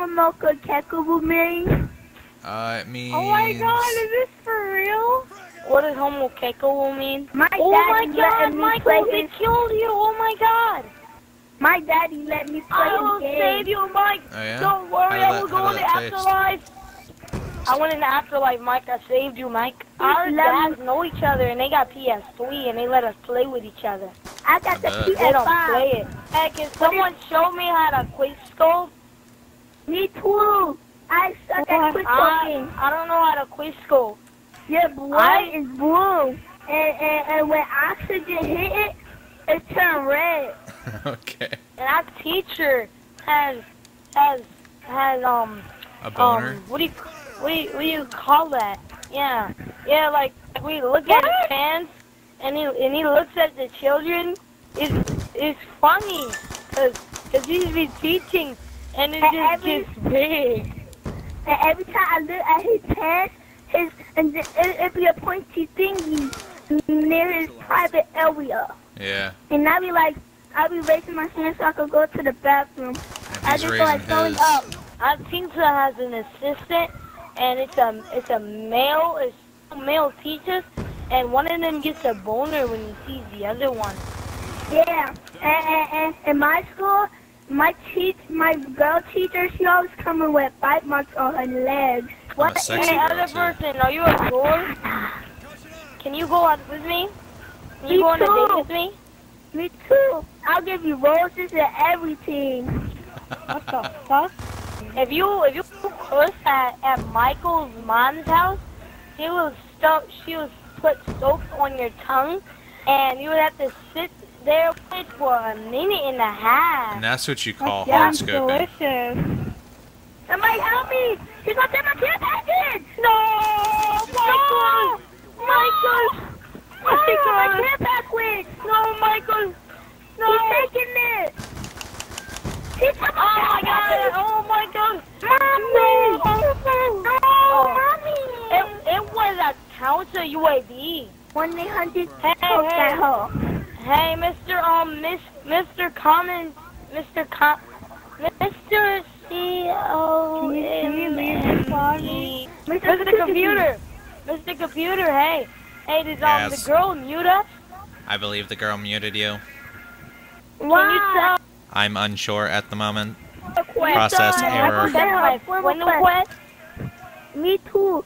Momomoco Teko Boomerang? It means... Oh my god, is this for real? What does Homo Keko mean? Oh my god, Michael, they killed you! Oh my god! My daddy let me play the game. I will save you, Mike! Oh, yeah? Don't worry, I will go in the afterlife! I went in the afterlife, Mike. I saved you, Mike. Our dads know each other, and they got PS3, and they let us play with each other. I got the PS5. They don't play it. Hey, can someone show me how to quickscope? Me too. I suck at quickscoping. I don't know how to quickscope. Your blood is blue, and when oxygen hit it, it turned red. Okay. And our teacher has a boner. What do you call that? Yeah. Like we look at his pants, and he looks at the children. It's funny, cause he's been teaching, and it just gets big. And every time I look at his pants, it'd be a pointy thingy near his private area. Yeah. And I'll be raising my hand so I could go to the bathroom. I just feel like going up. Our teacher has an assistant, and it's two male teachers, and one of them gets a boner when he sees the other one. Yeah, and in my school, my girl teacher, she always coming with bite marks on her legs. What the other person? Are you a girl? Can you go out with me? Can you go on a date with me? Me too. I'll give you roses and everything. What the fuck? If you curse at Michael's mom's house, she will put soap on your tongue, and you would have to sit there for a minute and a half. And that's what you call hard scoping. Delicious. Somebody help me! She got them up here, package! No! Michael! No! Michael! Michael! My backwards! No, Michael! No! He's taking it! He's coming! Oh my god! Oh my god! Mommy! No! No! Oh. Mommy! It was a counter UAV. 1-800. Hey, Mr. Mr. Common, Mr. C-O-M-M-E. Mr. Computer. Mr. Computer, hey. Hey, did the girl mute us? I believe the girl muted you. Why? Can you tell? I'm unsure at the moment. Process error. When the quest? Me too.